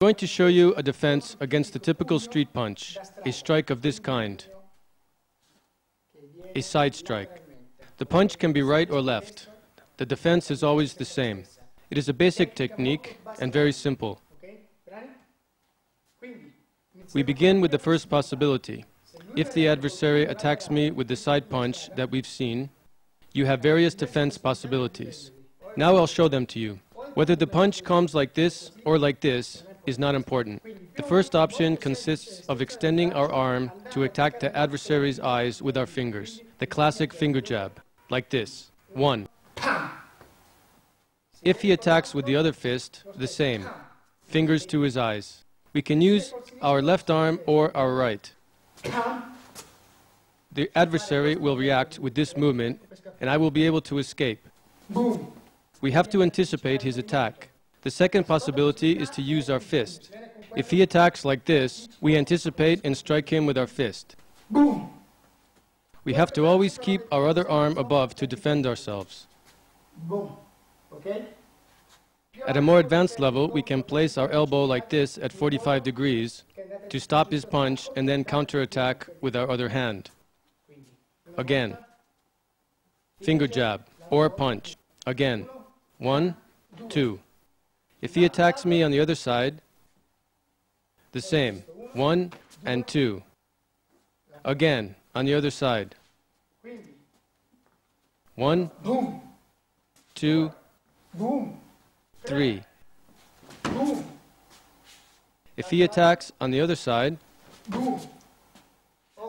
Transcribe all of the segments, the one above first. I'm going to show you a defense against the typical street punch, a strike of this kind, a side strike. The punch can be right or left. The defense is always the same. It is a basic technique and very simple. We begin with the first possibility. If the adversary attacks me with the side punch that we've seen, you have various defense possibilities. Now I'll show them to you. Whether the punch comes like this or like this is not important. The first option consists of extending our arm to attack the adversary's eyes with our fingers, the classic finger jab, like this. 1. If he attacks with the other fist, the same, fingers to his eyes. We can use our left arm or our right. The adversary will react with this movement, and I will be able to escape. We have to anticipate his attack. The second possibility is to use our fist. If he attacks like this, we anticipate and strike him with our fist. Boom! We have to always keep our other arm above to defend ourselves. Boom. Okay? At a more advanced level, we can place our elbow like this at 45 degrees to stop his punch and then counterattack with our other hand. Again. Finger jab or punch. Again. 1, 2. If he attacks me on the other side, the same, 1 and 2. Again, on the other side, 1, 2, 3. If he attacks on the other side,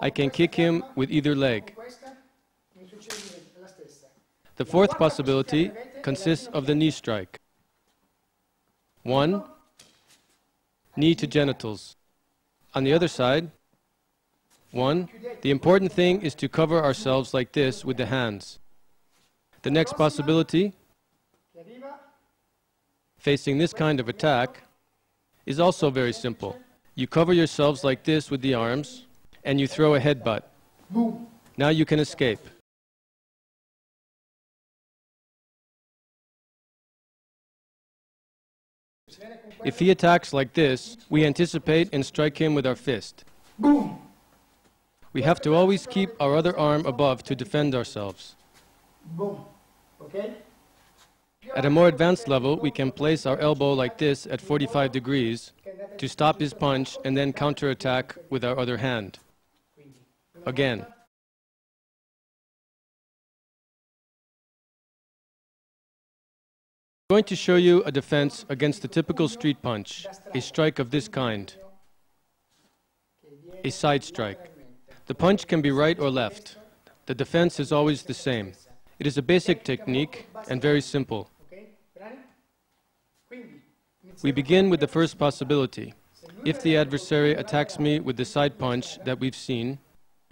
I can kick him with either leg. The fourth possibility consists of the knee strike. 1, knee to genitals. On the other side, 1, the important thing is to cover ourselves like this with the hands. The next possibility, facing this kind of attack, is also very simple. You cover yourselves like this with the arms, and you throw a headbutt. Now you can escape. If he attacks like this, we anticipate and strike him with our fist. Boom. We have to always keep our other arm above to defend ourselves. Boom. Okay? At a more advanced level, we can place our elbow like this at 45 degrees to stop his punch and then counterattack with our other hand. Again. I'm going to show you a defense against the typical street punch, a strike of this kind, a side strike. The punch can be right or left. The defense is always the same. It is a basic technique and very simple. We begin with the first possibility. If the adversary attacks me with the side punch that we've seen,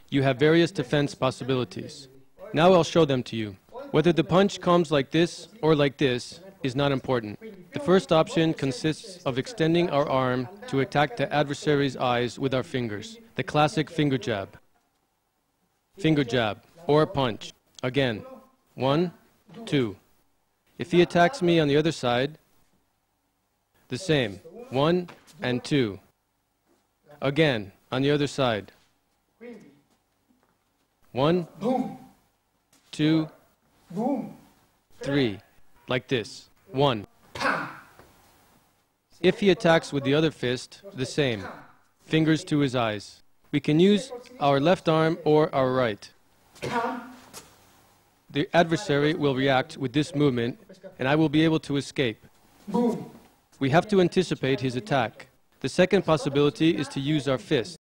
you have various defense possibilities. Now I'll show them to you. Whether the punch comes like this or like this is not important. The first option consists of extending our arm to attack the adversary's eyes with our fingers, the classic finger jab, or punch. Again, 1, 2. If he attacks me on the other side, the same, 1 and 2. Again, on the other side, 1, 2, 3. Like this. 1. If he attacks with the other fist, the same. Fingers to his eyes. We can use our left arm or our right. The adversary will react with this movement, and I will be able to escape. We have to anticipate his attack. The second possibility is to use our fist.